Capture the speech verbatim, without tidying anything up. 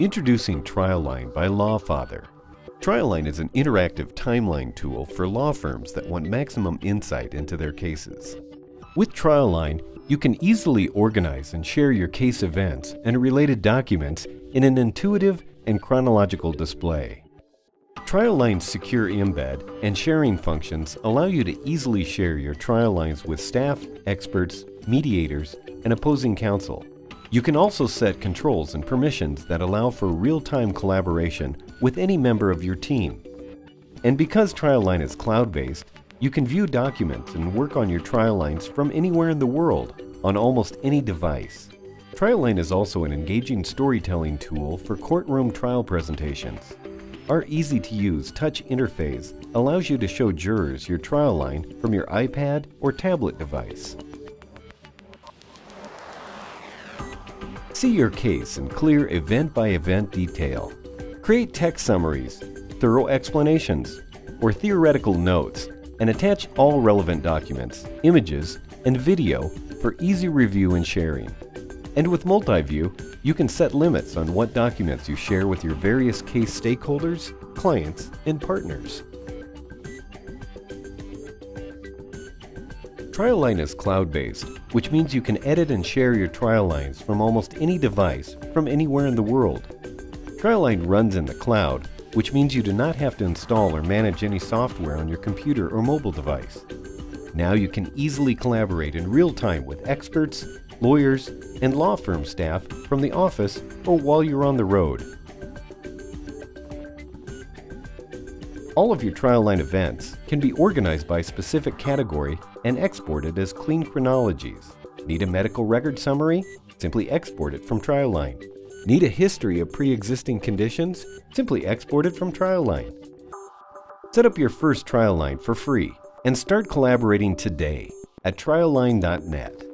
Introducing TrialLine by LawFather. TrialLine is an interactive timeline tool for law firms that want maximum insight into their cases. With TrialLine, you can easily organize and share your case events and related documents in an intuitive and chronological display. TrialLine's secure embed and sharing functions allow you to easily share your trial lines with staff, experts, mediators, and opposing counsel. You can also set controls and permissions that allow for real-time collaboration with any member of your team. And because TrialLine is cloud-based, you can view documents and work on your trial lines from anywhere in the world on almost any device. TrialLine is also an engaging storytelling tool for courtroom trial presentations. Our easy-to-use touch interface allows you to show jurors your TrialLine from your iPad or tablet device. See your case in clear event-by-event detail. Create text summaries, thorough explanations, or theoretical notes, and attach all relevant documents, images, and video for easy review and sharing. And with MultiView, you can set limits on what documents you share with your various case stakeholders, clients, and partners. TrialLine is cloud-based, which means you can edit and share your trial lines from almost any device from anywhere in the world. TrialLine runs in the cloud, which means you do not have to install or manage any software on your computer or mobile device. Now you can easily collaborate in real time with experts, lawyers, and law firm staff from the office or while you're on the road. All of your TrialLine events can be organized by specific category and exported as clean chronologies. Need a medical record summary? Simply export it from TrialLine. Need a history of pre-existing conditions? Simply export it from TrialLine. Set up your first TrialLine for free and start collaborating today at trialline dot net.